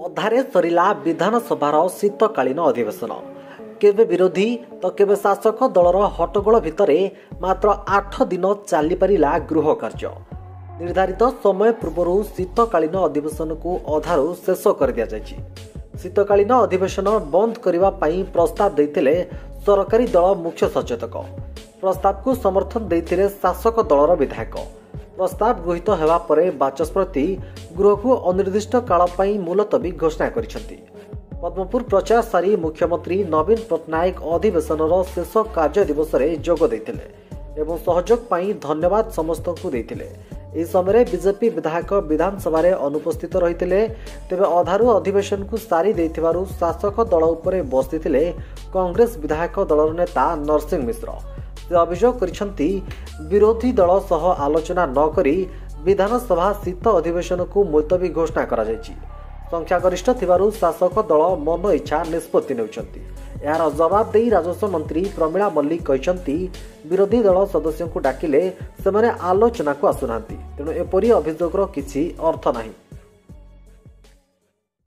अधारे सरिला विधानसभार शीतकालीन अधिवेशन केवे विरोधी तो केवे शासक दलर हट्टगोल भितरे मात्र 8 दिन चली पारा गृह कार्य। निर्धारित समय पूर्व शीतकालीन अधिवेशन को अधारू शेष कर दि जाएगी। शीतकालीन अधिवेशन बंद करने प्रस्ताव देते सरकारी दल मुख्य सचेतक। प्रस्ताव को समर्थन देते शासक दलर विधायक। प्रस्ताव गृहीत होगा पर बाचस्पति गृह को अनिर्दिष्ट काल पाई मुलतवी घोषणा करिसेंती। पद्मपुर प्रचार सारी मुख्यमंत्री नवीन पट्टनायक अधिवेशन शेष कार्य दिवस में जोग देथिले एवं सहयोग पाई धन्यवाद समस्त को देथिले। इस समय बीजेपी विधायक विधानसभा अनुपस्थित रही तेज अधारू अधिवेशन को सारी देथिबारु शासक दल उपर बसते कांग्रेस विधायक दलर नेता नरसिंह मिश्र। से अभियोग करिसेंती विरोधी दल सह आलोचना नक विधानसभा शीत अधिवेशन को मुलतवी घोषणा कर संख्यागरिष्ठ थिबारु शासक दल मन इच्छा निष्पत्ति नेउछंती। यार जवाब दे राजस्व मंत्री प्रमिला मल्लिक कहिसेंती विरोधी दल सदस्यों को डाकिले सेमाने आलोचना को आसुनांती, तेणु एपरी अभियोगरो किछि अर्थ नाही।